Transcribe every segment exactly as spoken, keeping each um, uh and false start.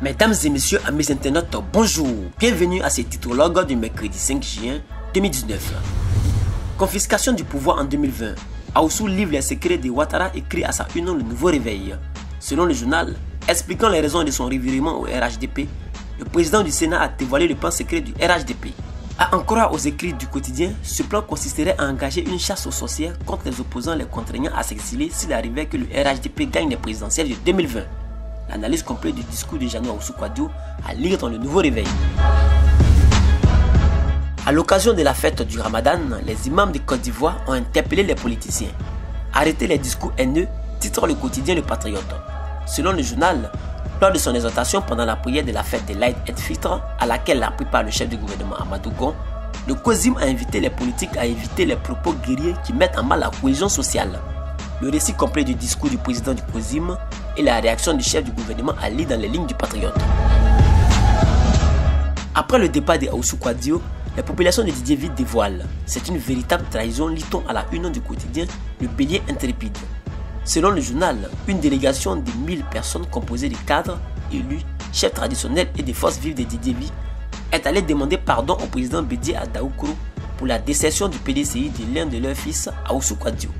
Mesdames et messieurs, amis internautes, bonjour. Bienvenue à ce Titrologue du mercredi cinq juin deux mille dix-neuf. Confiscation du pouvoir en deux mille vingt. Ahoussou livre les secrets de Ouattara et crée à sa une le Nouveau Réveil. Selon le journal, expliquant les raisons de son revirement au R H D P, le président du Sénat a dévoilé le plan secret du R H D P. À en croire aux écrits du quotidien, ce plan consisterait à engager une chasse aux sorcières contre les opposants les contraignant à s'exiler s'il arrivait que le R H D P gagne les présidentielles de deux mille vingt. L'analyse complète du discours de Jeannot Ahoussou-Kouadio à lire dans le Nouveau Réveil. À l'occasion de la fête du Ramadan, les imams de Côte d'Ivoire ont interpellé les politiciens. Arrêtez les discours haineux, titre le quotidien Le Patriote. Selon le journal, lors de son exhortation pendant la prière de la fête de l'Aïd el-Fitr, à laquelle l'a pris par le chef du gouvernement Amadougon, le COSIM a invité les politiques à éviter les propos guerriers qui mettent en mal la cohésion sociale. Le récit complet du discours du président du COSIM et la réaction du chef du gouvernement à lire dans les lignes du Patriote. Après le départ de Ahoussou-Kouadio, la population de Didiévi dévoile. C'est une véritable trahison, lit-on à la une du quotidien Le Bélier intrépide. Selon le journal, une délégation de mille personnes composée de cadres, élus, chefs traditionnels et des forces vives de Didiévi est allée demander pardon au président Bédier à Daoukourou pour la décession du P D C I de l'un de leurs fils, Ahoussou-Kouadio.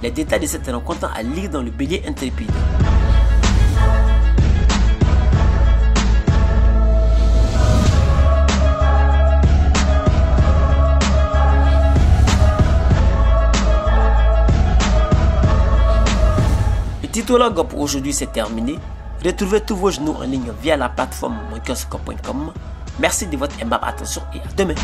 Les détails de cette rencontre à lire dans Le Bélier intrépide. Le Titrologue pour aujourd'hui c'est terminé. Retrouvez tous vos genoux en ligne via la plateforme monkioscope point com. Merci de votre aimable attention et à demain.